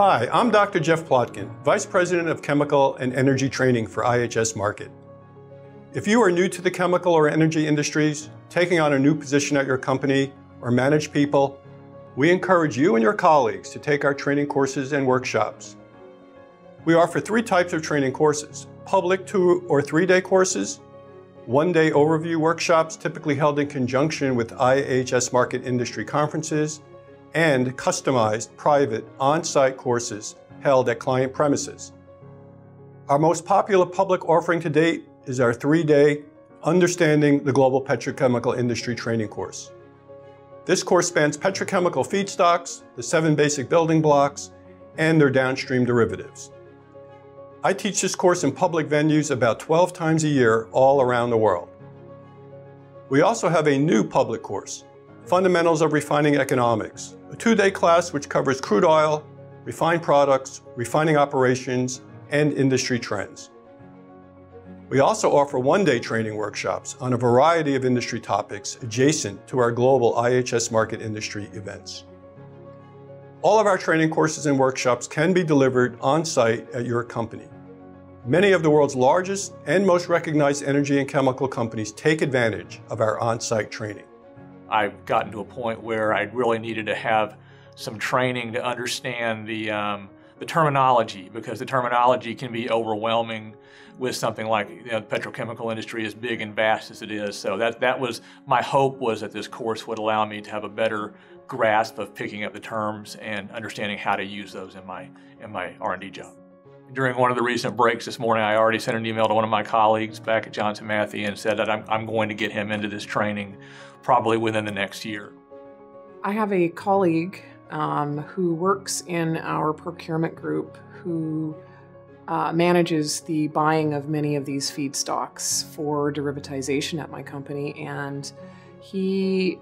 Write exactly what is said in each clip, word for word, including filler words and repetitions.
Hi, I'm Doctor Jeff Plotkin, Vice President of Chemical and Energy Training for I H S Markit. If you are new to the chemical or energy industries, taking on a new position at your company, or manage people, we encourage you and your colleagues to take our training courses and workshops. We offer three types of training courses: public two or three day courses, one day overview workshops typically held in conjunction with I H S Markit industry conferences, and customized private on-site courses held at client premises. Our most popular public offering to date is our three day Understanding the Global Petrochemical Industry training course. This course spans petrochemical feedstocks, the seven basic building blocks, and their downstream derivatives. I teach this course in public venues about twelve times a year all around the world. We also have a new public course, Fundamentals of Refining Economics, a two-day class which covers crude oil, refined products, refining operations, and industry trends. We also offer one-day training workshops on a variety of industry topics adjacent to our global I H S Markit industry events. All of our training courses and workshops can be delivered on-site at your company. Many of the world's largest and most recognized energy and chemical companies take advantage of our on-site training. I've gotten to a point where I really needed to have some training to understand the, um, the terminology, because the terminology can be overwhelming with something like, you know, the petrochemical industry is big and vast as it is. So that, that was, my hope was that this course would allow me to have a better grasp of picking up the terms and understanding how to use those in my, in my R and D job. During one of the recent breaks this morning, I already sent an email to one of my colleagues back at Johnson Matthew and said that I'm, I'm going to get him into this training probably within the next year. I have a colleague um, who works in our procurement group who uh, manages the buying of many of these feedstocks for derivatization at my company, and he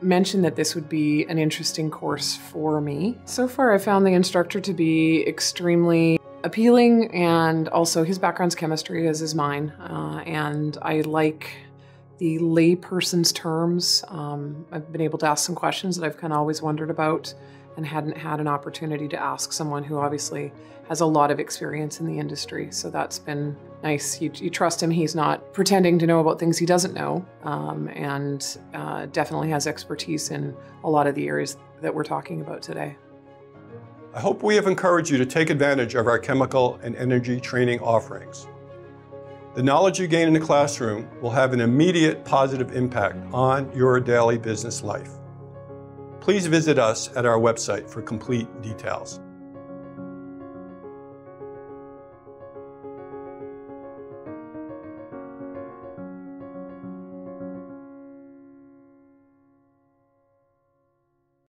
mentioned that this would be an interesting course for me. So far, I found the instructor to be extremely appealing, and also his background's chemistry, as is mine, uh, and I like the layperson's terms. Um, I've been able to ask some questions that I've kind of always wondered about and hadn't had an opportunity to ask someone who obviously has a lot of experience in the industry, so that's been nice. You, you trust him. He's not pretending to know about things he doesn't know, um, and uh, definitely has expertise in a lot of the areas that we're talking about today. I hope we have encouraged you to take advantage of our chemical and energy training offerings. The knowledge you gain in the classroom will have an immediate positive impact on your daily business life. Please visit us at our website for complete details.